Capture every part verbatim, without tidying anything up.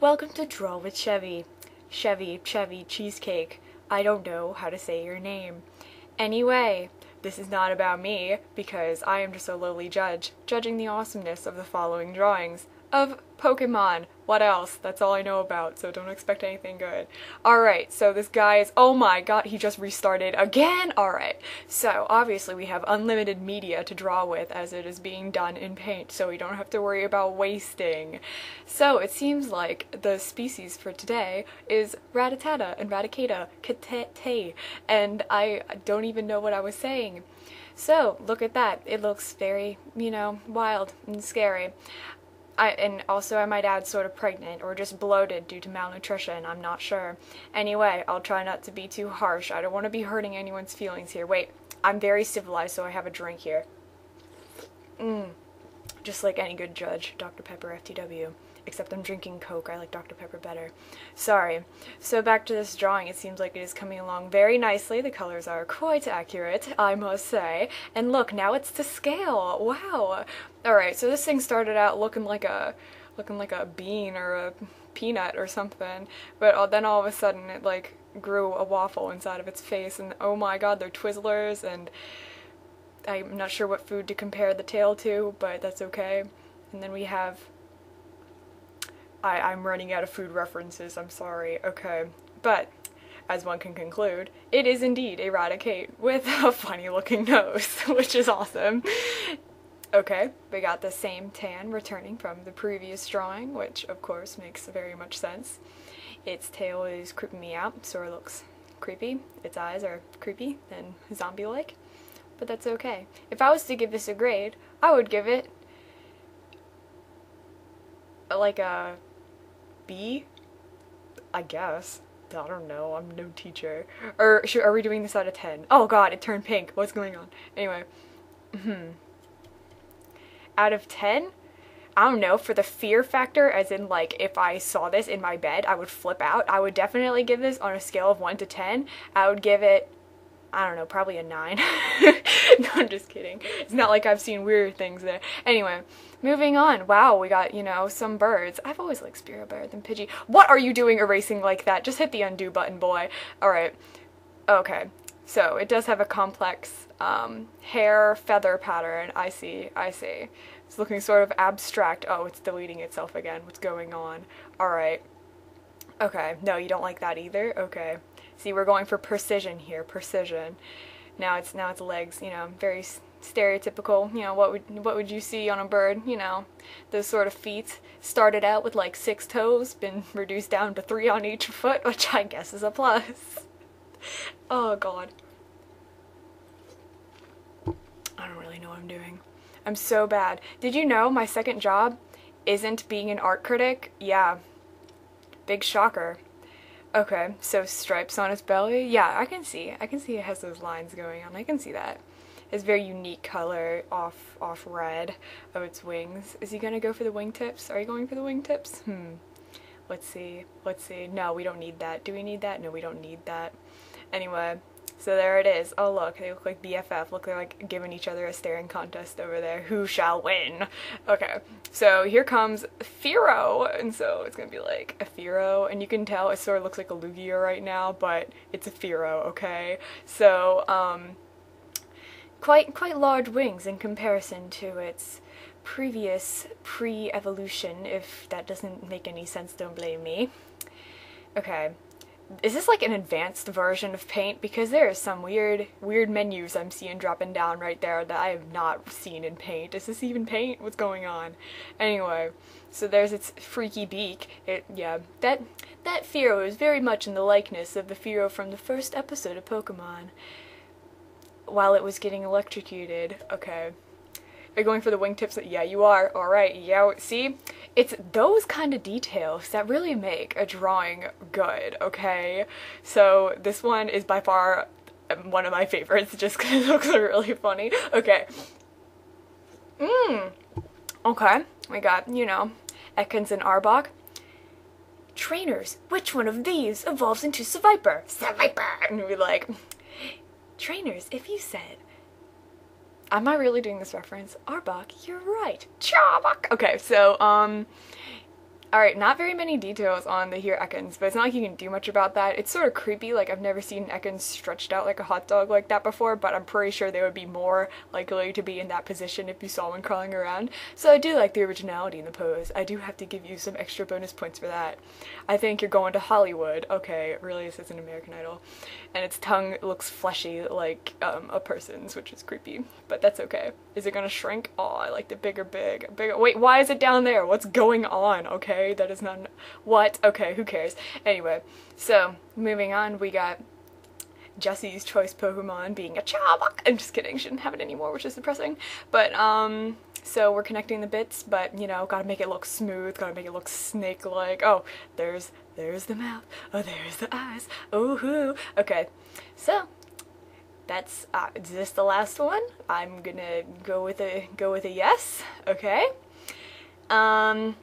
Welcome to Draw with Chevy. Chevy, Chevy, Cheesecake. I don't know how to say your name. Anyway, this is not about me, because I am just a lowly judge, judging the awesomeness of the following drawings. Of Pokémon. What else? That's all I know about, so don't expect anything good. Alright, so this guy is- oh my god, he just restarted again! Alright, so obviously we have unlimited media to draw with, as it is being done in paint, so we don't have to worry about wasting. So it seems like the species for today is Rattata and Raticate, Katete, and I don't even know what I was saying. So, look at that. It looks very, you know, wild and scary. I, and also I might add sort of pregnant or just bloated due to malnutrition, I'm not sure. Anyway, I'll try not to be too harsh. I don't want to be hurting anyone's feelings here. Wait, I'm very civilized, so I have a drink here. Mmm. Just like any good judge, Doctor Pepper F T W. Except I'm drinking Coke. I like Doctor Pepper better. Sorry. So back to this drawing. It seems like it is coming along very nicely. The colors are quite accurate, I must say. And look, now it's to scale. Wow. Alright, so this thing started out looking like a looking like a bean or a peanut or something, but then all of a sudden it like grew a waffle inside of its face, and oh my god, they're Twizzlers, and I'm not sure what food to compare the tail to, but that's okay. And then we have I, I'm running out of food references, I'm sorry, okay, but, as one can conclude, it is indeed a Raticate with a funny looking nose, which is awesome. Okay, we got the same tan returning from the previous drawing, which of course makes very much sense. Its tail is creeping me out, so it looks creepy, its eyes are creepy and zombie-like, but that's okay. If I was to give this a grade, I would give it like a B, I guess. I don't know. I'm no teacher. Or should, are we doing this out of ten? Oh god, it turned pink. What's going on? Anyway. Mm-hmm. Out of ten? I don't know. For the fear factor, as in like if I saw this in my bed, I would flip out. I would definitely give this on a scale of one to ten. I would give it, I don't know, probably a nine. No, I'm just kidding. It's not like I've seen weirder things there. Anyway. Moving on. Wow, we got, you know, some birds. I've always liked Spearow better than Pidgey. What are you doing erasing like that? Just hit the undo button, boy. Alright. Okay. So, it does have a complex um, hair-feather pattern. I see. I see. It's looking sort of abstract. Oh, it's deleting itself again. What's going on? Alright. Okay. No, you don't like that either? Okay. See, we're going for precision here. Precision. Now it's, now it's legs, you know, very stereotypical, you know, what would what would you see on a bird, you know, those sort of feet. Started out with like six toes, been reduced down to three on each foot, which I guess is a plus. Oh god. I don't really know what I'm doing. I'm so bad. Did you know my second job isn't being an art critic? Yeah. Big shocker. Okay, so stripes on its belly? Yeah, I can see. I can see it has those lines going on. I can see that. It's very unique color, off off red of its wings. Is he gonna go for the wingtips? Are you going for the wingtips? Hmm. Let's see. Let's see. No, we don't need that. Do we need that? No, we don't need that. Anyway, so there it is. Oh look, they look like B F F. Look, they're like giving each other a staring contest over there. Who shall win? Okay, so here comes Fearow, and so it's gonna be like a Fearow, and you can tell it sort of looks like a Lugia right now, but it's a Fearow. Okay, so um. Quite, quite large wings in comparison to its previous pre-evolution, if that doesn't make any sense, don't blame me. Okay, is this like an advanced version of paint? Because there are some weird, weird menus I'm seeing dropping down right there that I have not seen in paint. Is this even paint? What's going on? Anyway, so there's its freaky beak. It, yeah, that, that Fearow is very much in the likeness of the Fearow from the first episode of Pokemon. While it was getting electrocuted. Okay. Are you going for the wingtips? Yeah, you are. Alright, yeah. See? It's those kind of details that really make a drawing good, okay? So, this one is by far one of my favorites, just because it looks really funny. Okay. Mmm. Okay. We got, you know, Ekans and Arbok. Trainers, which one of these evolves into Seviper? Seviper! And we like... Trainers, if you said... Am I really doing this reference? Arbok, you're right. Charbok! Okay, so, um... Alright, not very many details on the here Ekans, but it's not like you can do much about that. It's sort of creepy, like I've never seen Ekans stretched out like a hot dog like that before, but I'm pretty sure they would be more likely to be in that position if you saw one crawling around. So I do like the originality in the pose. I do have to give you some extra bonus points for that. I think you're going to Hollywood. Okay, really, this isn't American Idol. And its tongue looks fleshy like um, a person's, which is creepy, but that's okay. Is it gonna shrink? Oh, I like the bigger big. Bigger. Wait, why is it down there? What's going on? Okay. That is not what? Okay, who cares? Anyway, so moving on, we got Jessie's choice Pokemon being a Arbok. I'm just kidding, she didn't have it anymore, which is depressing. But um, so we're connecting the bits, but you know, gotta make it look smooth, gotta make it look snake-like. Oh, there's there's the mouth. Oh, there's the eyes. Oh, hoo. Okay, so that's uh, is this the last one? I'm gonna go with a go with a yes. Okay. Um.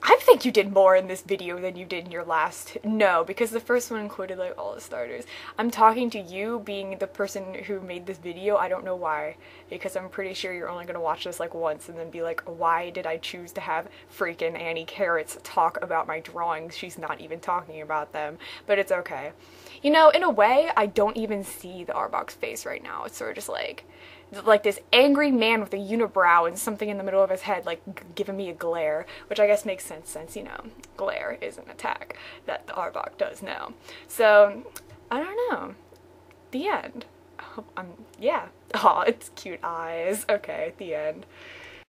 I think you did more in this video than you did in your last. No, because the first one included like all the starters. I'm talking to you being the person who made this video. I don't know why, because I'm pretty sure you're only gonna watch this like once and then be like, why did I choose to have freaking Annie Carrots talk about my drawings? She's not even talking about them, but it's okay. You know, in a way, I don't even see the Arbok's face right now. It's sort of just like, like this angry man with a unibrow and something in the middle of his head, like g giving me a glare, which I guess makes sense since, you know, glare is an attack that the Arbok does know. So, I don't know. The end. Oh, I'm, yeah. Aw, oh, it's cute eyes. Okay, the end.